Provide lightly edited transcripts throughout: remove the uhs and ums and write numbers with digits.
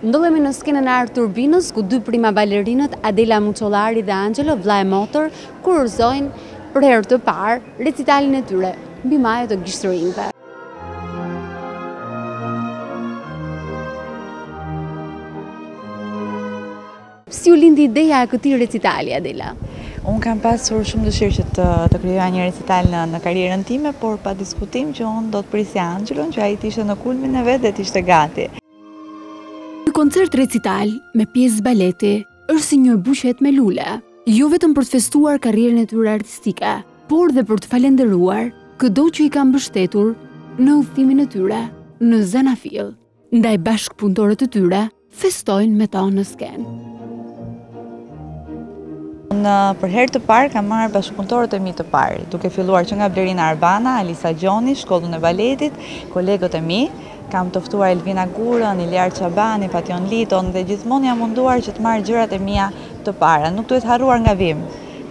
Ndodhemi në skenën e Art Turbinos, ku dy prima balerinët, Adela Muçollari dhe Anxhelo, vlla e motor, kurrizojnë për herë të parë recitalin e tyre mbi majë të gishtërinjve. Si u lindi ideja e këtij recitali, Adela? Unë kam pasur shumë dëshirë që të krijoja një recital në karrierën time, por pa diskutim që unë do të prisja Anxhelon, që ai të ishte në kulmin e vet dhe të ishte gati. Ky koncert recital me pjesë baleti është si një buqet me lule, jo vetëm për të festuar karrierën e tyre artistike, por dhe për të falendëruar çdo që i kanë mbështetur në udhëtimin e tyre në Zanafil. Ndaj bashkëpunëtorët e tyre festojnë me ta në skenë. Për herë të parë kam marrë bashkëpunëtorët e mi të parë, duke filluar që nga Blerina Arbana, Alisa Gjoni, shkollën e baletit, kolegët e mi, kam toftuar Elvina Gurën, Iljar Çabani, Pation Liton dhe gjithmonë jam munduar që të marrë gjërat e mia të para. Nuk duhet harruar ngavim,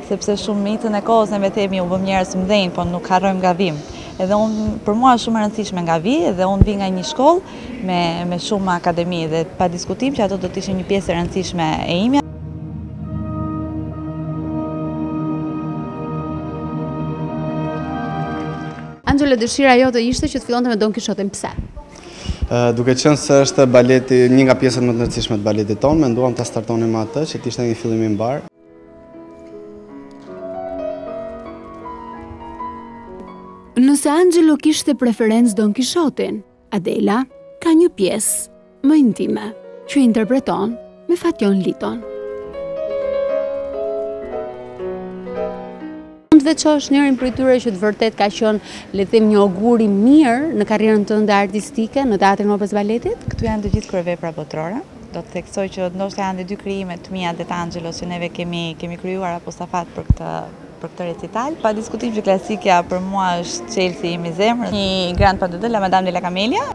sepse shumë mitën e kohës ne themi u bëm njerëz të mëdhenj, po nuk harrojmë ngavim. Edhe për mua është shumë e rëndësishme ngavimi, dhe unë vi nga një shkollë me shumë akademi dhe pa diskutim që ato do të ishin një pjesë e rëndësishme e imja. Anxhelo, dëshira jote ishte që të fillonte me Don Kishotin, pse? Duke qenë se është baleti, një nga pjesët më të rëndësishme të baletit tonë, menduam ta startonim atë, që të ishte një fillim i mbar. Nëse Anxhelo kishte preferencë Don Kishotin, Adela ka një pjesë më intime që interpreton me Fatjon Liton. Dhe që është njërin prej tyre që të vërtet ka qenë le të them një augur i mirë në karrierën tënde artistike në Teatrin Opes Baletit? Këtu janë të gjithë kryevepra botërore. Do të theksoj që ndoshta janë dy krijimet të mia dhe të Anxhelos që neve kemi krijuar apostafat për këtë recital. Pa diskutim që klasikja për mua është Chelsea i mi zemrës, një grand pas de deux la Madame de la Camélia.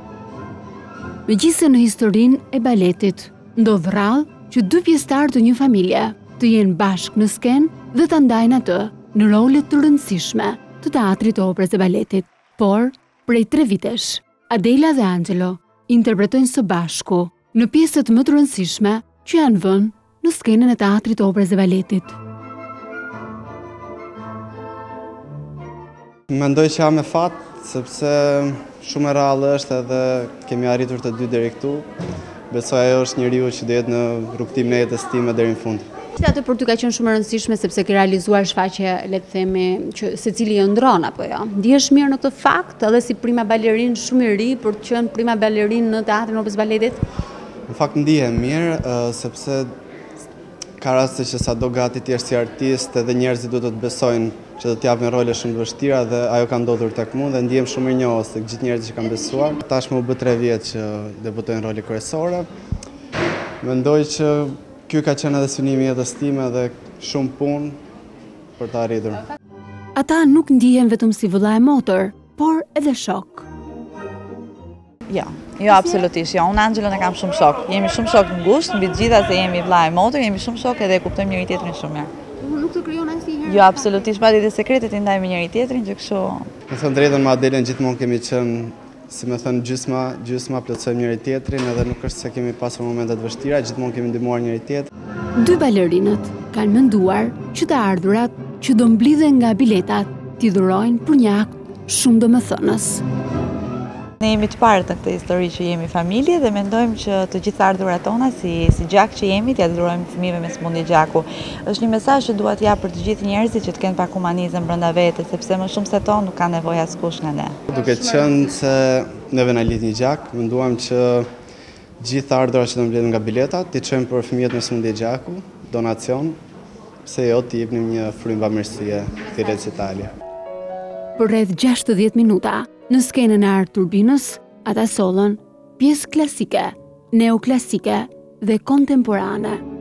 Megjithëse në historinë e baletit ndodh rrallë që dy pjesëtar të një familje të jenë bashkë në skenë dhe ta ndajnë atë në rolet të rëndësishme të teatrit të operës e baletit. Por, prej 3 vitesh, Adela dhe Anxhelo interpretojnë së bashku në pjesët më të rëndësishme që janë vënë në skenën e teatrit të operës e baletit. Mendoj që jam me fat, sepse shumë e rrallë është edhe kemi arritur të dy deri këtu. Besoj ajo është njeriu që do jetë në rrugtimin e jetës time deri në fund. Qita të për ty ka qenë shumë rëndësishme sepse ke realizuar shfaqje, le të themi, që secili jo ndron apo jo. Ndihesh mirë në këtë fakt edhe si prima balerin shumë i ri për të qenë prima balerin në Teatrin Opes Baletit? Në fakt ndihem mirë sepse ka raste që sado gati ti je si artist edhe njerëzit duhet të besojnë që do të japin role shumë të vështira dhe ajo ka ndodhur tek mua dhe ndihem shumë i njohës tek gjithë njerëzit që kanë besuar. Tashmë u bë 3 vjet që debutojnë role kryesore. Mendoj që ky ka qenë edhe synimi i jetës time dhe shumë punë për ta arritur. Ata nuk ndihen vetëm si vëlla e motor, por edhe shok. Jo, absolutisht jo. Unë Anxhelon e kam shumë shok. Jemi shumë shok në ngushtë, mbi gjitha se jemi vëlla e motor, jemi shumë shok edhe e kuptojmë njëri tjetrin shumë mirë. Nuk të krijon asnjëherë. Jo, absolutisht, madje edhe sekretet i ndajmë njëri tjetrin, që kështu. Me thënë drejtën, me Adelen gjithmonë kemi qenë si me thënë gjysma plotësojmë njëri tjetrin edhe nuk është se kemi pasur momentet vështira, gjithmonë kemi ndihmuar njëri tjetrin. Dy balerinët kanë menduar që të ardhurat që do mblidhen nga biletat t'i dhurojnë për një akt shumë domethënës. Ne jemi të parët në këtë histori që jemi familje dhe mendojmë që të gjitha ardhurat tona si gjak që jemi t'ia dhurojmë fëmijëve me sëmundje gjaku. Është një mesazh që dua t'i jap për të gjithë njerëzit që të kenë pak humanizëm brenda vetes, sepse më shumë se to nuk ka nevojë askush nga ne. Duke qenë se neve na lidh një gjak, menduam që gjitha ardhurat që do mbledhen nga biletat t'i çojmë për fëmijët me sëmundje gjaku, donacion, pse jo t'i japim një frymëmbamësie këtij recitali. Për rreth 60 minuta në skenën e Art Turbinos, ata sollën pjesë klasike, neoklasike dhe kontemporane.